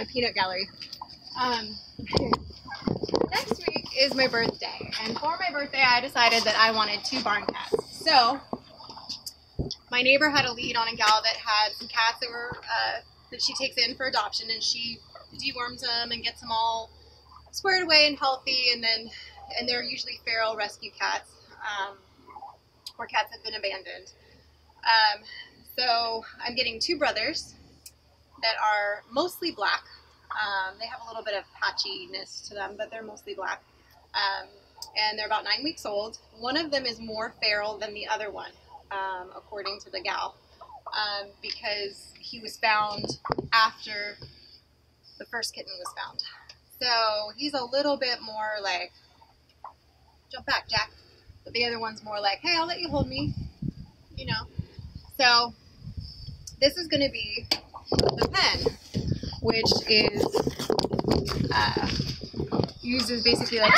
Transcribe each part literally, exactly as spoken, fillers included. my peanut gallery. Um, next week is my birthday, and for my birthday I decided that I wanted two barn cats. So my neighbor had a lead on a gal that had some cats that were uh, that she takes in for adoption, and she deworms them and gets them all squared away and healthy, and then and they're usually feral rescue cats, um, or cats that have been abandoned. Um, so I'm getting two brothers that are mostly black. Um, they have a little bit of patchiness to them, but they're mostly black. Um, and they're about nine weeks old. One of them is more feral than the other one, um, according to the gal, um, because he was found after the first kitten was found. So he's a little bit more like, jump back, Jack. But the other one's more like, hey, I'll let you hold me, you know. So this is going to be the pen, which is, uh, uses basically like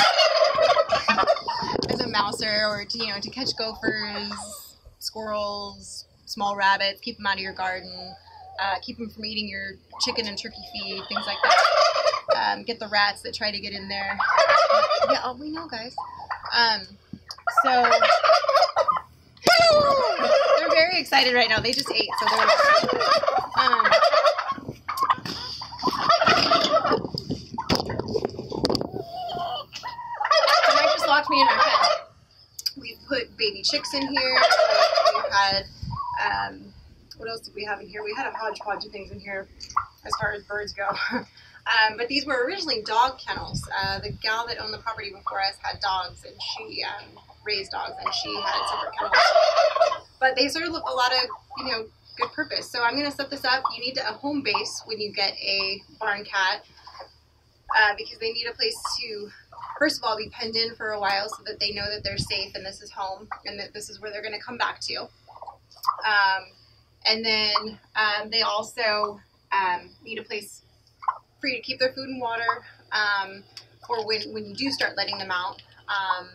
as a mouser, or, to, you know, to catch gophers, squirrels, small rabbits, keep them out of your garden, uh, keep them from eating your chicken and turkey feed, things like that. Um, get the rats that try to get in there. Yeah, oh, we know, guys. Um, so they're very excited right now. They just ate, so they're like, um, so Mike just locked me in my pen. We put baby chicks in here. We had um, what else did we have in here? We had a hodgepodge of things in here as far as birds go. Um, but these were originally dog kennels. Uh, the gal that owned the property before us had dogs, and she um, raised dogs, and she had separate kennels. But they serve a lot of, you know, good purpose. So I'm going to set this up. You need a home base when you get a barn cat, uh, because they need a place to, first of all, be penned in for a while so that they know that they're safe and this is home and that this is where they're going to come back to. Um, and then um, they also um, need a place free to keep their food and water, um, or when, when you do start letting them out, um,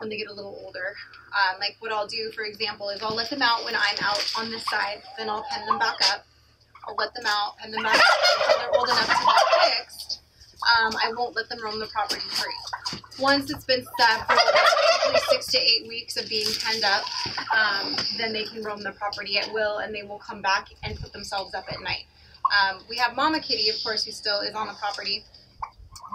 when they get a little older. Um, like what I'll do, for example, is I'll let them out when I'm out on this side, then I'll pen them back up. I'll let them out, pen them back up until they're old enough to be fixed. Um, I won't let them roam the property free. Once it's been set for like six to eight weeks of being penned up, um, then they can roam the property at will, and they will come back and put themselves up at night. Um, we have Mama Kitty, of course, who still is on the property,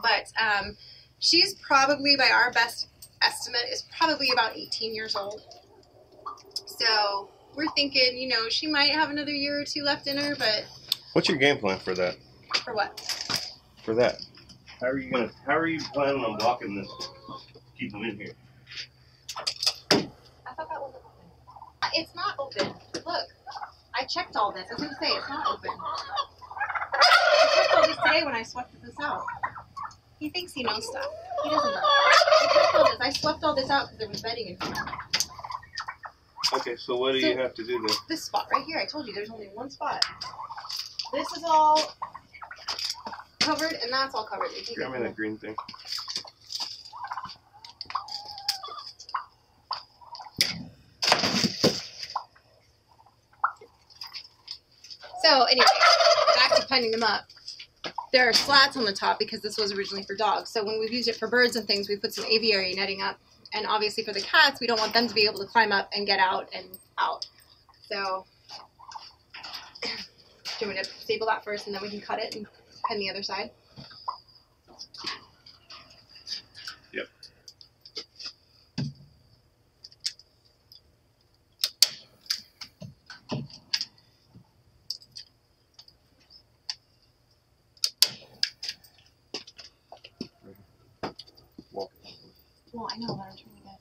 but um, she's probably, by our best estimate, is probably about eighteen years old. So we're thinking, you know, she might have another year or two left in her, but... What's your game plan for that? For what? For that. How are you gonna? How are you planning on blocking this? Keep them in here. I thought that was open. It's not open. Look. I checked all this. I was going to say, it's not open. I checked all this today when I swept this out. He thinks he knows stuff. He doesn't know. I checked all this. I swept all this out because there was bedding in front of me. Okay, so what do so, you have to do then? This spot right here. I told you there's only one spot. This is all covered, and that's all covered. Grab me that green thing. So anyway, back to penning them up. There are slats on the top because this was originally for dogs. So when we've used it for birds and things, we put some aviary netting up. And obviously for the cats, we don't want them to be able to climb up and get out and out. So do we need to staple that first, and then we can cut it and pen the other side? Yep. Well, I know, but I'm trying to get.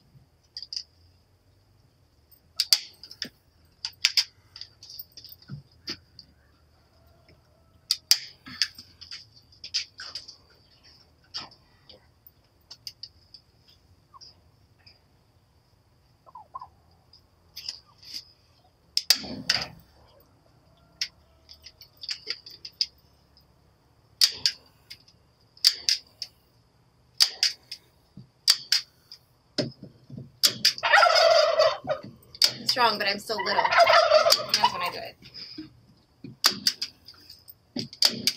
Strong, but I'm still little. That's when I do it.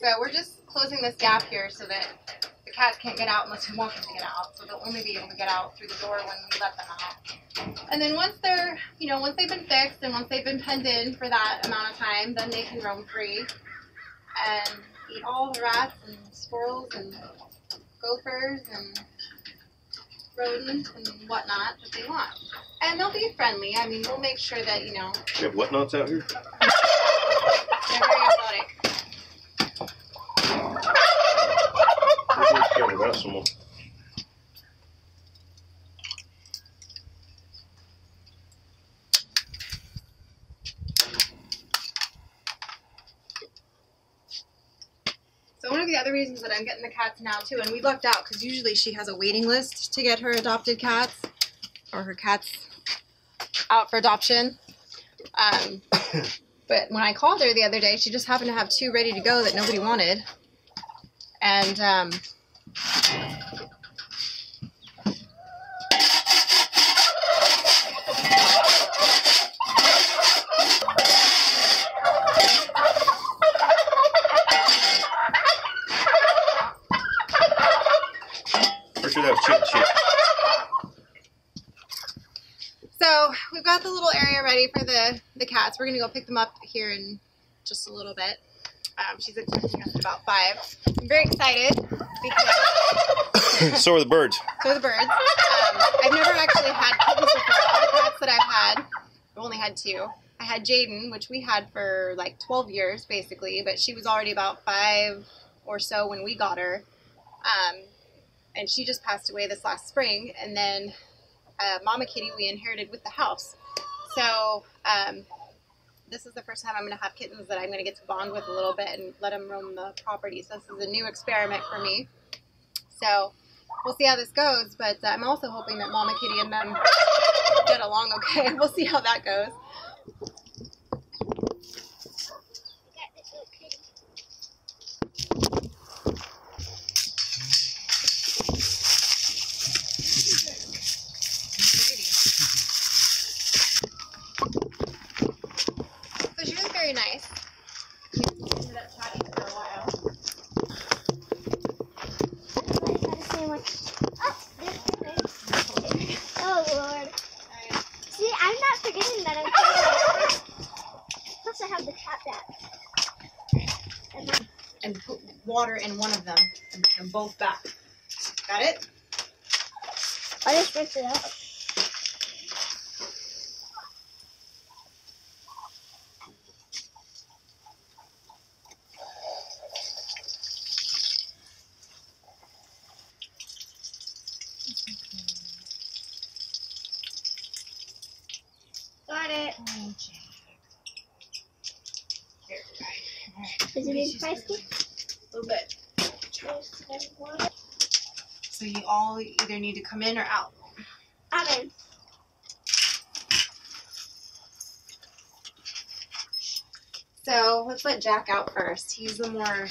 So we're just closing this gap here so that the cats can't get out unless we want them to get out. So they'll only be able to get out through the door when we let them out. And then once they're, you know, once they've been fixed and once they've been penned in for that amount of time, then they can roam free and eat all the rats and squirrels and gophers and rodents and whatnot that they want. And they'll be friendly. I mean, we'll make sure that, you know. You have whatnots out here? They're very exotic. I think it's going to the other reasons that I'm getting the cats now too, and we lucked out because usually she has a waiting list to get her adopted cats or her cats out for adoption. Um, but when I called her the other day, she just happened to have two ready to go that nobody wanted, and um, so we've got the little area ready for the, the cats. We're going to go pick them up here in just a little bit. Um, she's expecting us at about five. I'm very excited. Because so are the birds. So are the birds. Um, I've never actually had kittens before. All the cats that I've had, I've only had two. I had Jaden, which we had for like twelve years basically, but she was already about five or so when we got her. Um, And she just passed away this last spring. And then uh, Mama Kitty we inherited with the house. So um, this is the first time I'm going to have kittens that I'm going to get to bond with a little bit and let them roam the property. So this is a new experiment for me. So we'll see how this goes. But I'm also hoping that Mama Kitty and them get along okay. We'll see how that goes. And put water in one of them and bring them both back. Got it? I just ripped it up. Got it. Oh, here, all right. Does it need spicy? A little bit. So you all either need to come in or out. I'm in. So let's let Jack out first. He's the more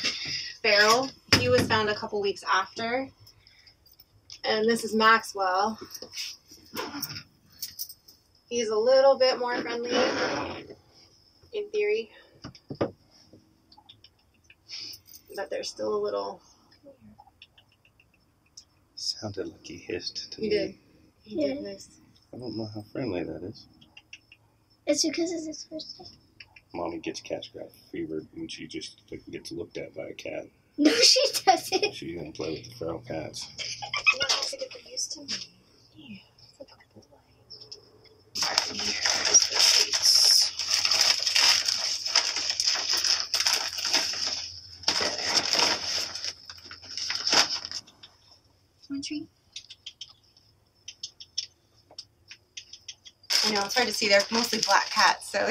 feral. He was found a couple weeks after. And this is Maxwell. He's a little bit more friendly, in theory. But there's still a little. Sounded like he hissed to he me. Did. He yeah. did. Hiss. I don't know how friendly that is. It's because it's his first time. Mommy gets cat-scratch fever and she just gets looked at by a cat. No, she doesn't. She's gonna play with the feral cats. You don't have to get them used to me. Yeah. It's like a little light. Alright, here's the plates. Tree. I know, it's hard to see. They're mostly black cats, so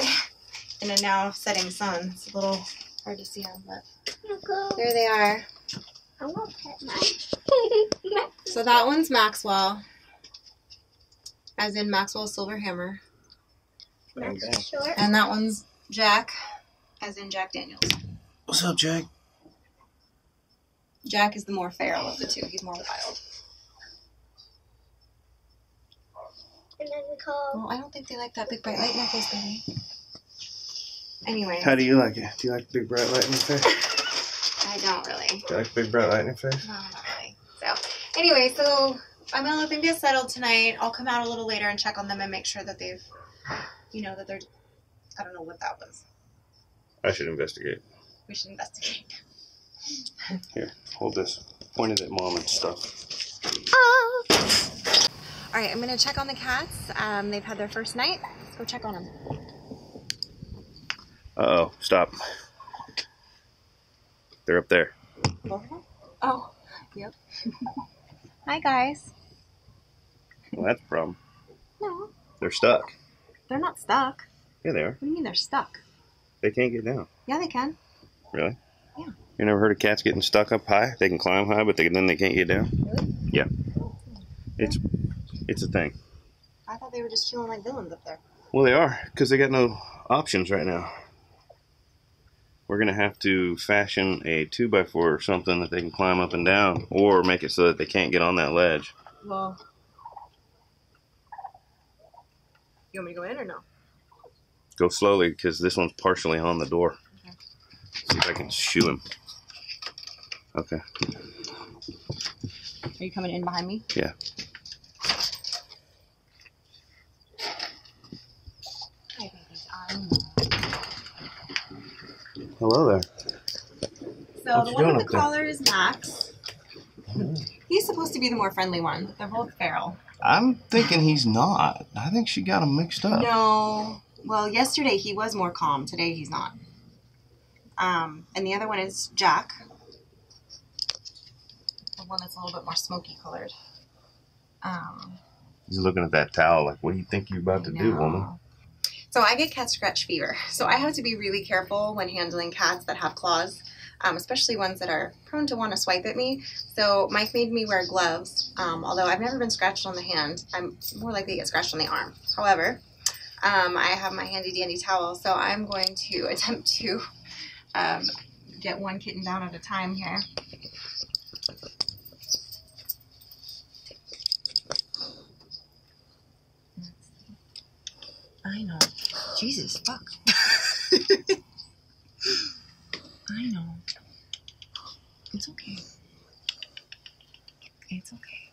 in a now setting sun, it's a little hard to see them, but there they are. I won't pet mine. So that one's Maxwell, as in Maxwell Silverhammer. Maxwell. And that one's Jack, as in Jack Daniels. What's up, Jack? Jack is the more feral of the two. He's more wild. And then we call. Well, I don't think they like that big bright light in my face, baby. Anyway. How do you like it? Do you like the big bright light in your face? I I don't really. You like big bright light in your face? No, not really. So, anyway, so I'm going to let them get settled tonight. I'll come out a little later and check on them and make sure that they've, you know, that they're, I don't know what that was. I should investigate. We should investigate. Here, hold this. Point it at mom and stuff. Oh. All right, I'm going to check on the cats. Um, they've had their first night. Let's go check on them. Uh-oh, stop. They're up there. Oh, oh. Yep. Hi, guys. Well, that's a problem. No. They're stuck. They're not stuck. Yeah, they are. What do you mean they're stuck? They can't get down. Yeah, they can. Really? Yeah. You never heard of cats getting stuck up high? They can climb high, but they, then they can't get down? Really? Yeah. Oh, yeah. It's, it's a thing. I thought they were just feeling like villains up there. Well, they are, because they got no options right now. We're going to have to fashion a two by four or something that they can climb up and down, or make it so that they can't get on that ledge. Well, you want me to go in or no? Go slowly, because this one's partially on the door. Okay. See if I can shoo him. Okay. Are you coming in behind me? Yeah. Hi, babies. I'm... Hello there. So the one with the collar is Max. He's supposed to be the more friendly one. They're both feral. I'm thinking he's not. I think she got him mixed up. No. Well, yesterday he was more calm. Today he's not. Um, and the other one is Jack. The one that's a little bit more smoky colored. Um, he's looking at that towel like, what do you think you're about to do, woman? So I get cat scratch fever, so I have to be really careful when handling cats that have claws, um, especially ones that are prone to want to swipe at me. So Mike made me wear gloves, um, although I've never been scratched on the hand. I'm more likely to get scratched on the arm. However, um, I have my handy dandy towel, so I'm going to attempt to um, get one kitten down at a time here. I know. Jesus, fuck. I know. It's okay. It's okay.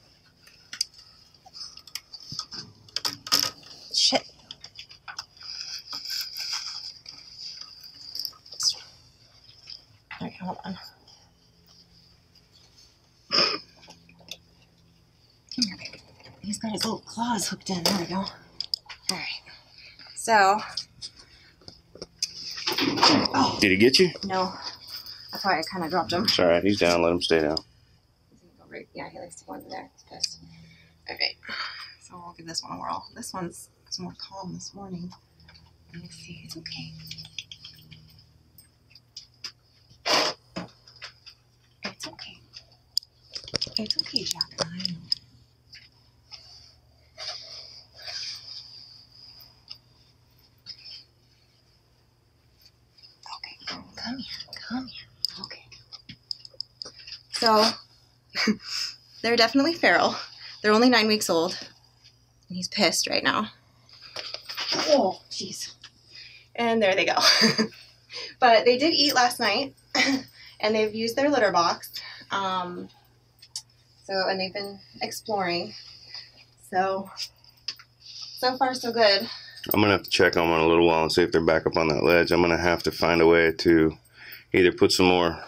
Shit. Alright, hold on. Come here, baby. He's got his little claws hooked in. There we go. Alright. So, oh. Did he get you? No, I thought I kind of dropped him. It's all right. He's down. Let him stay down. Yeah, he likes to go under there. It's pissed. All right, so we'll give this one a whirl. This one's it's more calm this morning. Let me see. It's okay. It's okay. It's okay, Jack. I know. Come here, come here. Okay. So, they're definitely feral. They're only nine weeks old. And he's pissed right now. Oh, jeez. And there they go. But they did eat last night. And they've used their litter box. Um, so, and they've been exploring. So, so far so good. I'm going to have to check on one in a little while and see if they're back up on that ledge. I'm going to have to find a way to either put some more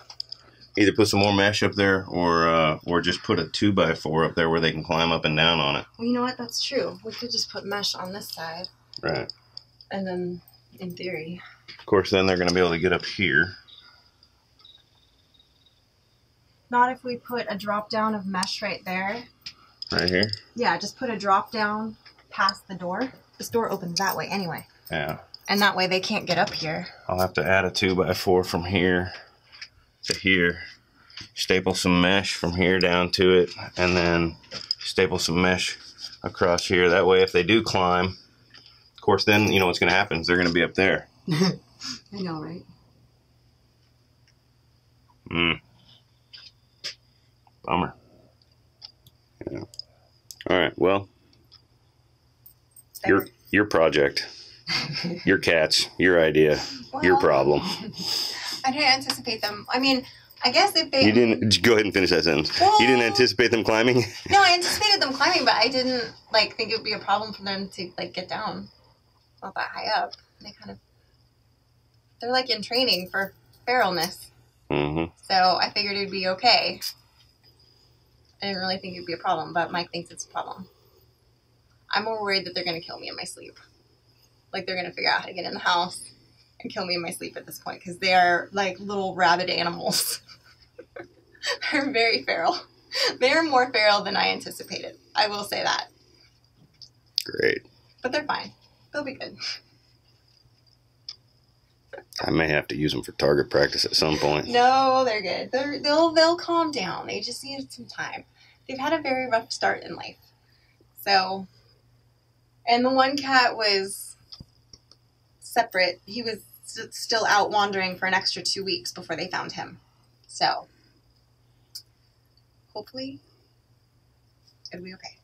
either put some more mesh up there or uh, or just put a two by four up there where they can climb up and down on it. Well, you know what? That's true. We could just put mesh on this side. Right. And then, in theory. Of course, then they're going to be able to get up here. Not if we put a drop down of mesh right there. Right here? Yeah, just put a drop down past the door. This door opens that way anyway. Yeah. And that way they can't get up here. I'll have to add a two by four from here to here. Staple some mesh from here down to it. And then staple some mesh across here. That way if they do climb, of course then you know what's going to happen. They're going to be up there. I know, right? Mm. Bummer. Yeah. All right, well. Your your project, your cats, your idea, well, your problem. I didn't anticipate them. I mean, I guess if they... You didn't... Go ahead and finish that sentence. Well, you didn't anticipate them climbing? No, I anticipated them climbing, but I didn't, like, think it would be a problem for them to, like, get down. Not that high up. They kind of... They're, like, in training for feralness. Mm-hmm. So I figured it would be okay. I didn't really think it would be a problem, but Mike thinks it's a problem. I'm more worried that they're going to kill me in my sleep. Like, they're going to figure out how to get in the house and kill me in my sleep at this point, because they are like little rabid animals. They're very feral. They're more feral than I anticipated. I will say that. Great. But they're fine. They'll be good. I may have to use them for target practice at some point. No, they're good. They're, they'll they'll calm down. They just need some time. They've had a very rough start in life. So, and the one cat was separate. He was st- still out wandering for an extra two weeks before they found him. So, hopefully, it'll be okay.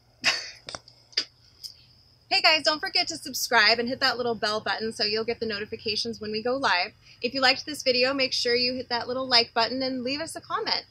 Hey guys, don't forget to subscribe and hit that little bell button so you'll get the notifications when we go live. If you liked this video, make sure you hit that little like button and leave us a comment.